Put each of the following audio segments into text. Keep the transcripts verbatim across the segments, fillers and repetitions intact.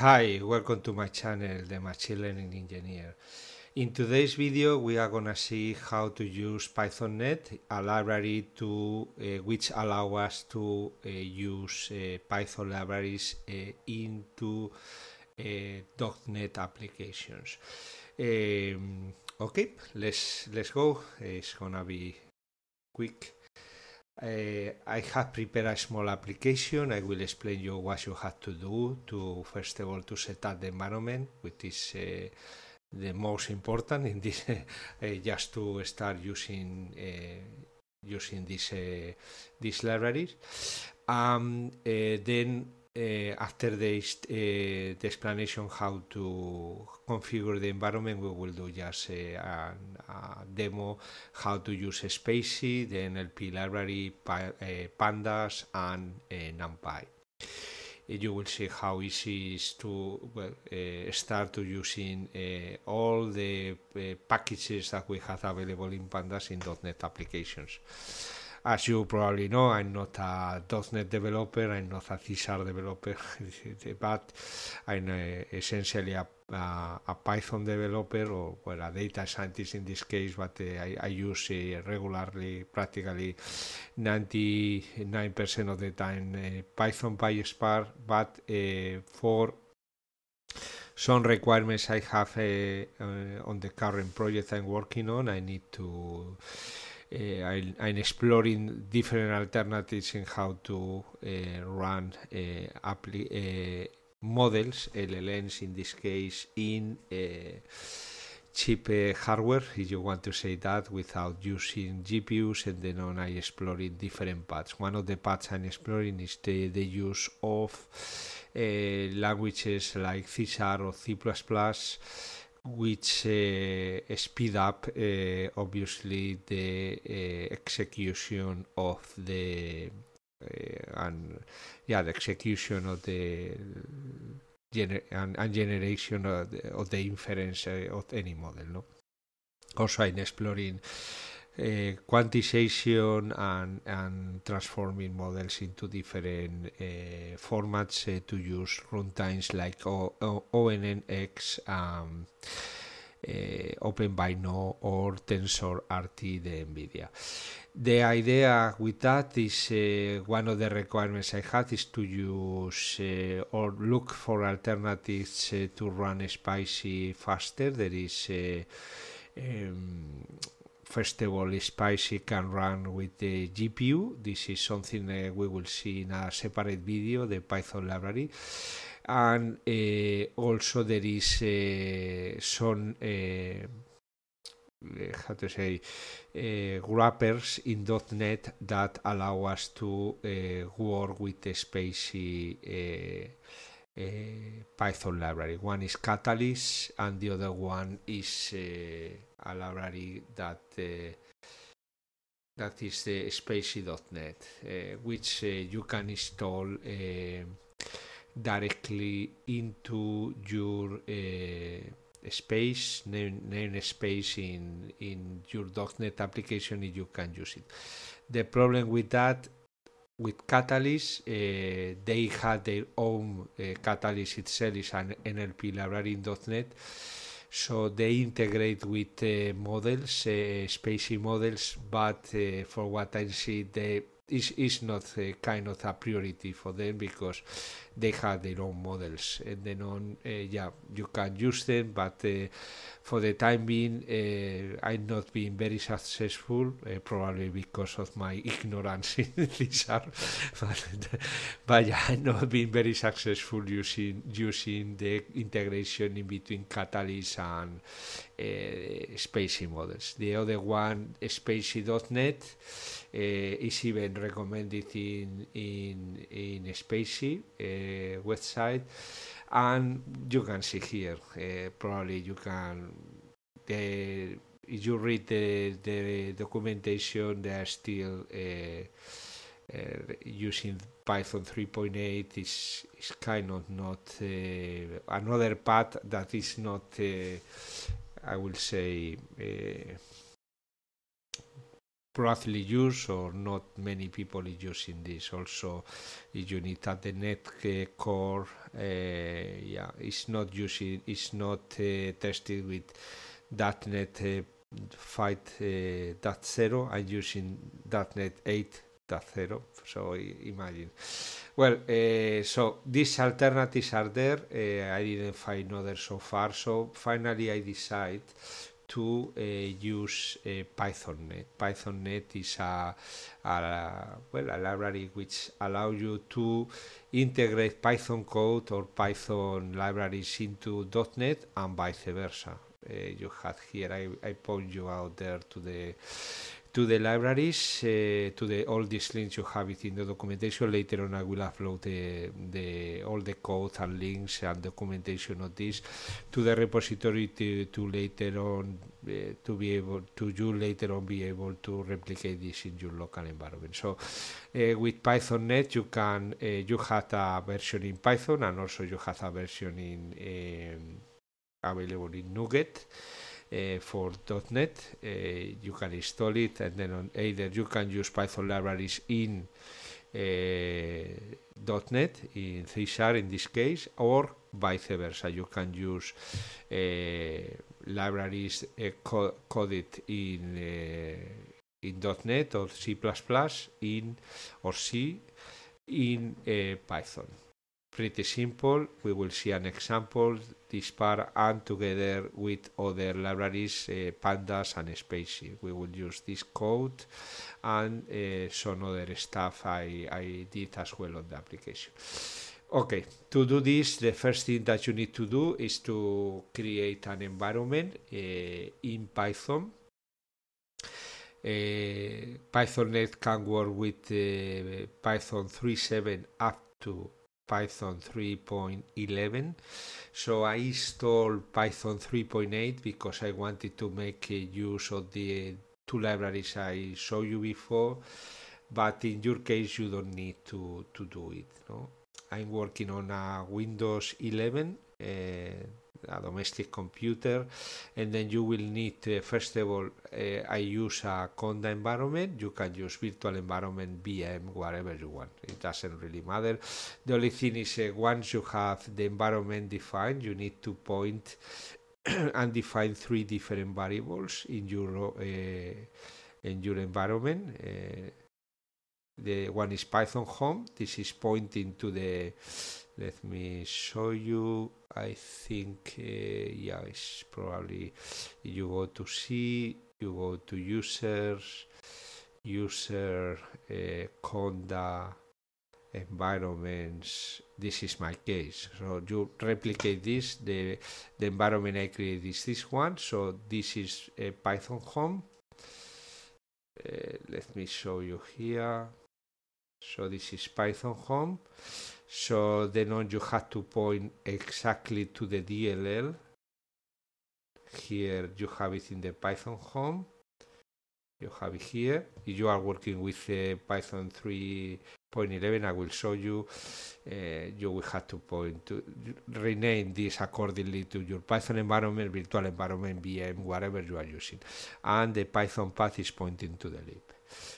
Hi, welcome to my channel, the Machine Learning Engineer. In today's video we are gonna see how to use Python dot net, a library to uh, which allow us to uh, use uh, Python libraries uh, into uh, .NET applications. Um, okay, let's let's go. It's gonna be quick. Uh, I have prepared a small application. I will explain you what you have to do to, first of all, to set up the environment, which is uh, the most important in this, uh, just to start using uh, using this uh, these libraries. Um, uh, then uh, after the, uh, the explanation how to configure the environment, we will do just uh, a, a demo how to use spaCy, the N L P library, pa uh, Pandas, and uh, NumPy. You will see how easy it is to well, uh, start to using uh, all the uh, packages that we have available in Pandas in .NET applications. As you probably know, I'm not a .NET developer, I'm not a C sharp developer, but I'm uh, essentially a, a, a Python developer, or well, a data scientist in this case, but uh, I, I use uh, regularly, practically ninety-nine percent of the time, uh, Python, PySpark, but uh, for some requirements I have uh, uh, on the current project I'm working on, I need to... Uh, I, I'm exploring different alternatives in how to uh, run uh, appli uh, models, L L Ms in this case, in uh, cheap uh, hardware, if you want to say that, without using G P Us, and then on I exploring different paths. One of the paths I'm exploring is the, the use of uh, languages like C sharp or C plus plus, which uh, speed up uh, obviously the uh, execution of the uh, and yeah the execution of the gener and, and generation of the, of the inference uh, of any model. No, also I'm exploring uh, quantization and and transforming models into different uh, formats uh, to use runtimes like O N N X, um, uh, OpenVINO, or TensorRT de NVIDIA. The idea with that is uh, one of the requirements I had is to use uh, or look for alternatives uh, to run spaCy faster. There is uh, um, first of all, spaCy can run with the G P U. This is something uh, we will see in a separate video, the Python library. And uh, also there is uh, some, uh, how to say, uh, wrappers in .NET that allow us to uh, work with the spaCy uh, uh, Python library. One is Catalyst, and the other one is... Uh, a library that uh, that is the uh, spacy dot net, uh, which uh, you can install uh, directly into your uh, space name, name space in in your .NET application if you can use it. The problem with that, with Catalyst, uh, they had their own uh, Catalyst itself is an N L P library in .NET. So they integrate with uh, models, uh, spacy models, but uh, for what I see, they is is not uh, kind of a priority for them because they have their own models, and then on uh, yeah you can use them, but uh, for the time being uh, I'm not being very successful, uh, probably because of my ignorance in this art, but, but yeah, I'm not being very successful using using the integration in between Catalyst and uh, spacy models. The other one, spacy dot net, uh, is even recommended in in in spacy uh, website, and you can see here uh, probably you can the if you read the, the documentation, they are still uh, uh, using Python three point eight. is is kind of not uh, another path that is not uh, I will say uh, probably used or not many people is using this. Also, you need that the .NET core, uh, yeah, it's not using, it's not uh, tested with .NET uh, five point oh and using .NET eight point oh. So imagine. Well, uh, so these alternatives are there. Uh, I didn't find others so far. So finally, I decide to uh, use uh, Python dot net. Python dot net is a, a well a library which allows you to integrate Python code or Python libraries into .NET and vice versa. Uh, you had here. I, I point you out there to the to the libraries, uh, to the all these links. You have it in the documentation. Later on, I will upload the, the all the code and links and documentation of this to the repository to, to later on uh, to be able to you later on be able to replicate this in your local environment. So uh, with Python dot net, you can uh, you had a version in Python, and also you had a version in um, available in NuGet. Uh, for .NET, uh, you can install it, and then on either you can use Python libraries in uh, .NET, in C sharp in this case, or vice versa. You can use uh, libraries uh, co coded in uh, in .NET or C plus plus in or C in uh, Python. Pretty simple. We will see an example this part, and together with other libraries, uh, Pandas and spaCy. We will use this code and uh, some other stuff I, I did as well on the application. Okay, to do this, the first thing that you need to do is to create an environment uh, in Python. Uh, Python dot net can work with uh, Python three point seven up to Python three point eleven, so I installed Python three point eight because I wanted to make use of the two libraries I showed you before, but in your case you don't need to, to do it. No? I'm working on a Windows eleven, uh, a domestic computer, and then you will need, uh, first of all, uh, I use a Conda environment. You can use virtual environment, V M, whatever you want, it doesn't really matter. The only thing is, uh, once you have the environment defined, you need to point and define three different variables in your uh, in your environment. Uh, the one is Python home. This is pointing to the, let me show you, I think, uh, yeah, it's probably, you go to C, you go to users, user, uh, Conda, environments. This is my case, so you replicate this. The, the environment I created is this one, so this is a Python home. Uh, let me show you here. So this is Python home. So then on you have to point exactly to the D L L. Here you have it in the Python home. You have it here. If you are working with uh, Python three point eleven, I will show you. Uh, you will have to point to rename this accordingly to your Python environment, virtual environment, V M, whatever you are using. And the Python path is pointing to the lib.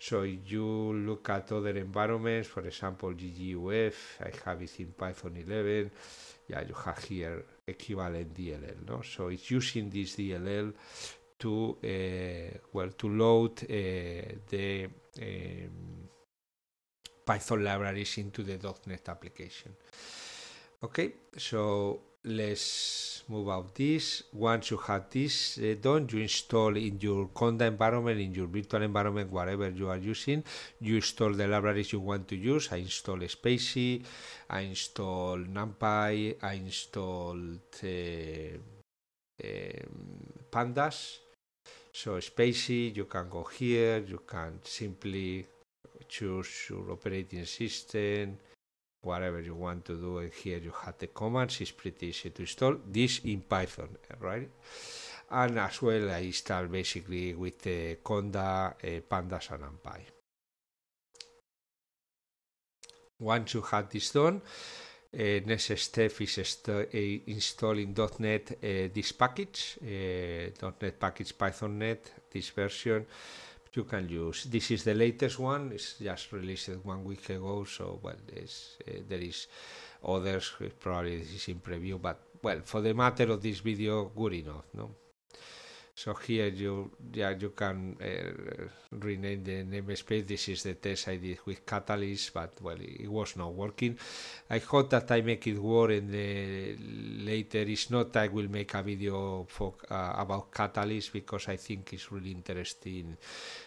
So you look at other environments, for example, G G U F, I have it in Python eleven, yeah, you have here equivalent D L L, no? So it's using this D L L to, uh, well, to load uh, the um, Python libraries into the .NET application. Okay, so let's move out this. Once you have this uh, done, you install in your Conda environment, in your virtual environment, whatever you are using, you install the libraries you want to use. I install spaCy, I install NumPy, I installed uh, um, Pandas. So spaCy, you can go here, you can simply choose your operating system, whatever you want to do, and here you have the commands. It's pretty easy to install this in Python, right? And as well, I install basically with the Conda, uh, Pandas, and NumPy. Once you have this done, uh, next step is uh, installing .NET uh, this package, uh, .NET package Python dot net, this version. you can use. This is the latest one. It's just released one week ago. So well, it's, uh, there is others. Probably this is in preview, but well, for the matter of this video, good enough. No. So here you yeah you can uh, rename the namespace. This is the test I did with Catalyst, but well, it was not working. I hope that I make it work, and the later is not, I will make a video for uh, about Catalyst, because I think it's really interesting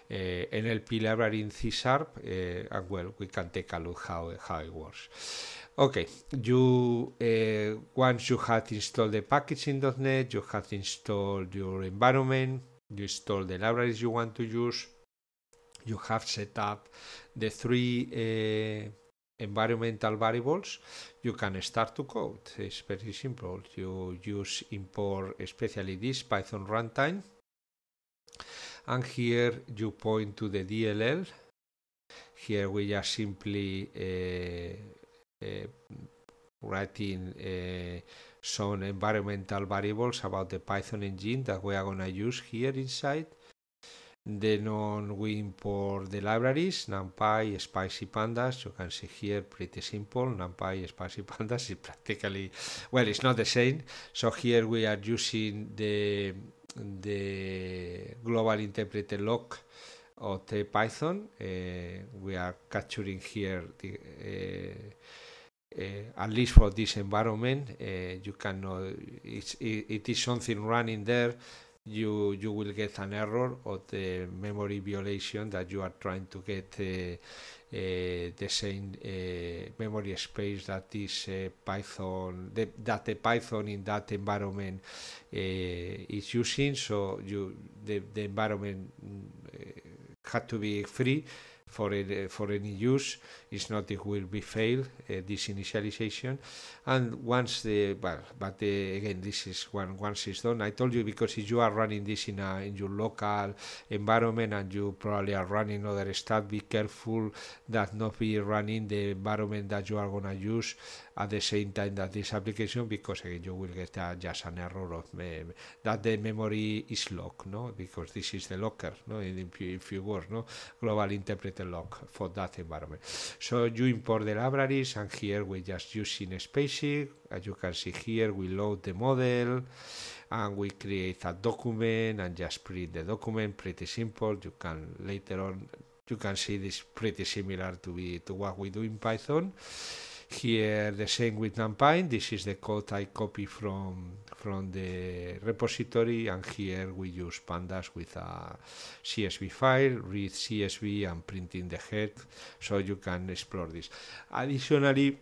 uh, N L P library in C sharp, uh, and well, we can take a look how how it works. Okay, you uh, once you have installed the package in dot net, you have installed your environment, you install the libraries you want to use, you have set up the three uh, environmental variables, you can start to code. It's very simple. You use import, especially this Python runtime, and here you point to the D L L. Here we are simply uh, Uh, writing uh, some environmental variables about the Python engine that we are going to use here inside. Then on we import the libraries, NumPy, spaCy, Pandas. You can see here, pretty simple. NumPy, spaCy, Pandas is practically, well, it's not the same. So here we are using the, the global interpreter lock of the Python. Uh, we are capturing here the uh, Uh, at least for this environment, uh, you cannot. It's, it, it is something running there. You you will get an error of the memory violation that you are trying to get uh, uh, the same uh, memory space that is uh, Python the, that the Python in that environment uh, is using. So you the the environment uh, had to be free. For, it, for any use, it's not it will be failed, uh, this initialization. And once the well, but the, again, this is when once it's done. I told you, because if you are running this in a in your local environment and you probably are running other stuff, be careful that not be running the environment that you are gonna use at the same time that this application, because again you will get a, just an error of that the memory is locked, no, because this is the locker, no, in a few words, no, global interpreter lock for that environment. So you import the libraries, and here we just using spaCy. As you can see here, we load the model and we create a document and just print the document. Pretty simple. You can later on you can see this pretty similar to be to what we do in Python. Here the same with NumPy. This is the code I copy from from the repository, and here we use Pandas with a C S V file, read C S V and printing the head, so you can explore this. Additionally,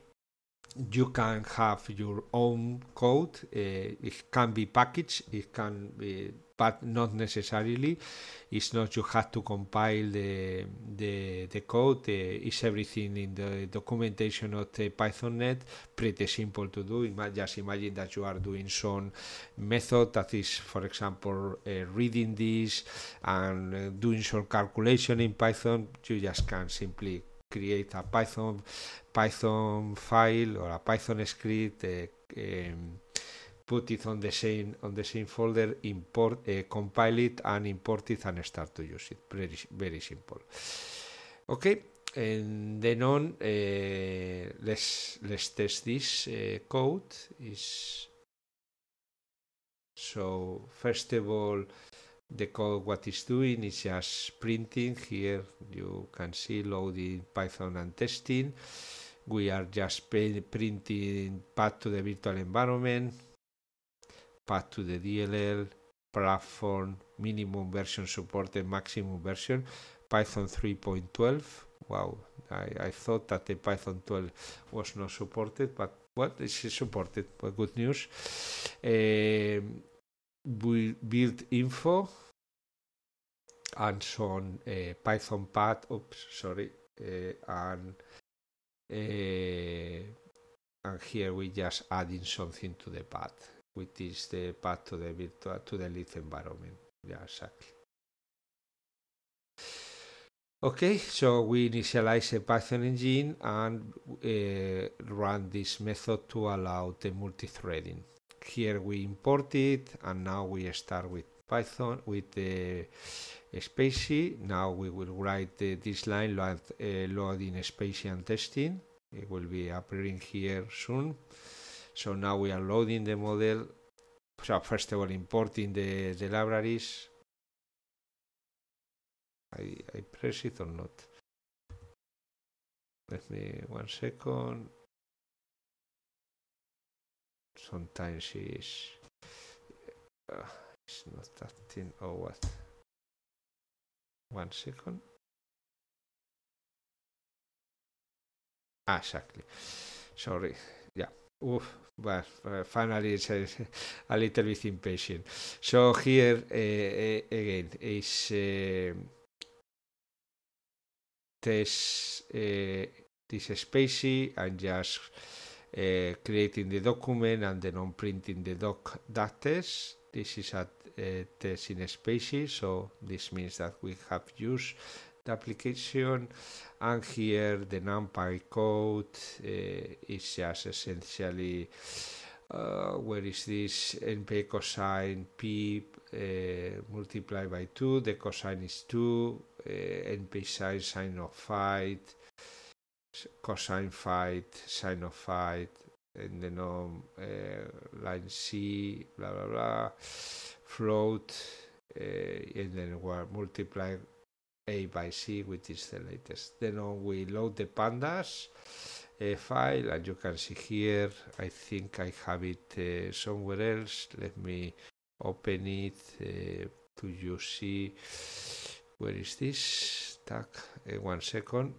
you can have your own code. Uh, it can be packaged, it can be, but not necessarily. It's not you have to compile the, the, the code. Uh, it's everything in the documentation of the Python dot net. Pretty simple to do. Ima- just imagine that you are doing some method that is, for example, uh, reading this and uh, doing some calculation in Python. You just can simply create a Python Python file or a Python script, uh, um, put it on the same on the same folder, import, uh, compile it, and import it, and start to use it. Very very simple. Okay, and then on uh, let's let's test this uh, code. Is so first of all, the code what it's doing is just printing. Here you can see loading Python and testing. We are just printing path to the virtual environment, path to the D L L, platform, minimum version supported, maximum version, Python three point twelve. Wow, I, I thought that the Python twelve was not supported, but what is supported? Well, good news. Um, build info and some uh, Python path. Oops, sorry, uh, and uh, and here we just adding something to the path, which is the path to the virtual to the Lisp environment. Yeah, exactly. Okay, so we initialize the Python engine and uh, run this method to allow the multi-threading. Here we import it, and now we start with Python with the spaCy. Now we will write uh, this line load, uh, loading spaCy and testing. It will be appearing here soon. So now we are loading the model. So first of all, importing the, the libraries. I, I press it or not? Let me one second. Sometimes it's, uh, it's not that thing or what? One second. Ah, exactly. Sorry. Yeah. Oof, but uh, finally it's a, a little bit impatient. So here uh, again is uh, test uh, this spaCy and just uh, creating the document and then on printing the doc that test. This is a uh, test in spaCy, so this means that we have used the application, and here the NumPy code uh, is just essentially uh, where is this NP cosine p uh, multiplied by two, the cosine is two, uh, NP sine sine of phi, cosine phi sine of phi, and then on uh, line C, blah blah blah, float, uh, and then we're multiplying A by C, which is the latest. Then on we load the pandas uh, file, and you can see here, I think I have it uh, somewhere else. Let me open it uh, to you see where is this tag. Uh, one second,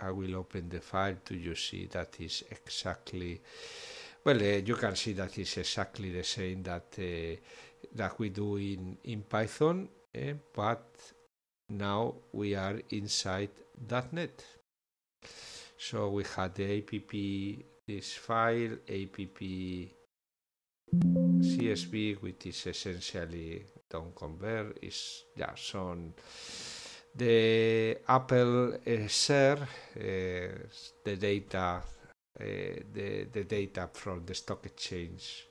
I will open the file to you see that is exactly, well, uh, you can see that is exactly the same that uh, that we do in in Python, eh? But now we are inside .NET. So we had the app, this file, app.csv, which is essentially don't convert, is just on the Apple uh, share, uh, the data, uh, the, the data from the stock exchange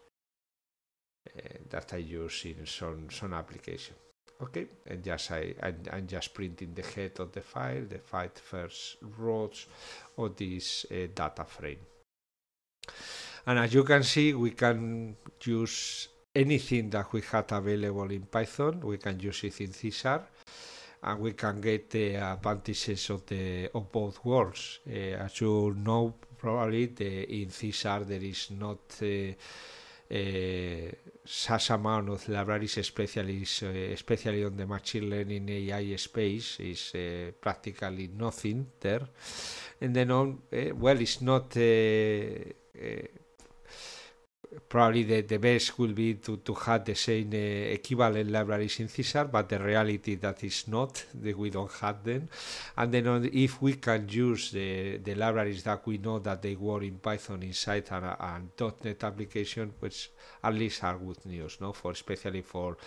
uh, that I use in some, some application. Okay, and just I and, and just printing the head of the file, the five first rows of this uh, data frame. And as you can see, we can use anything that we had available in Python. We can use it in C sharp, and we can get the advantages of the of both worlds. Uh, as you know, probably the, in C sharp there is not. Uh, Uh, such amount of libraries, especially, uh, especially on the machine learning A I space, is uh, practically nothing there. And then on, uh, well, it's not uh, uh, probably the, the best will be to, to have the same uh, equivalent libraries in C sharp, but the reality that is not, that we don't have them. And then on, if we can use the, the libraries that we know that they were in Python inside and, and .NET application, which at least are good news, no? For especially for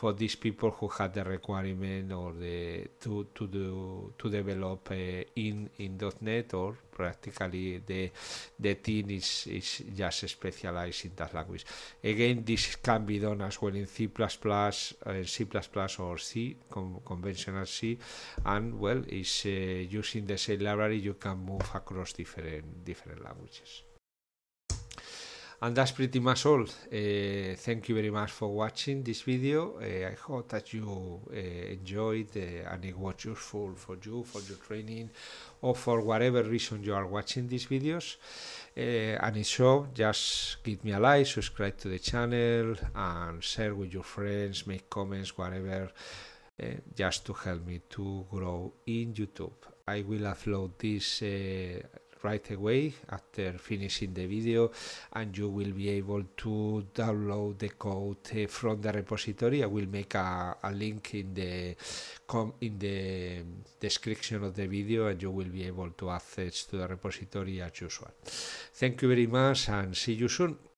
for these people who had the requirement or the to to do to develop uh, in in .NET, or practically the the team is is just specialized in that language. Again, this can be done as well in C plus plus, uh, C plus plus or C, con conventional C, and well, is uh, using the same library you can move across different different languages. And that's pretty much all. Uh, thank you very much for watching this video. Uh, I hope that you uh, enjoyed uh, and it was useful for you, for your training, or for whatever reason you are watching these videos. Uh, and if so, just give me a like, subscribe to the channel, and share with your friends, make comments, whatever, uh, just to help me to grow in YouTube. I will upload this uh, right away after finishing the video, and you will be able to download the code uh, from the repository. I will make a, a link in the com in the description of the video, and you will be able to access to the repository as usual. Thank you very much, and see you soon.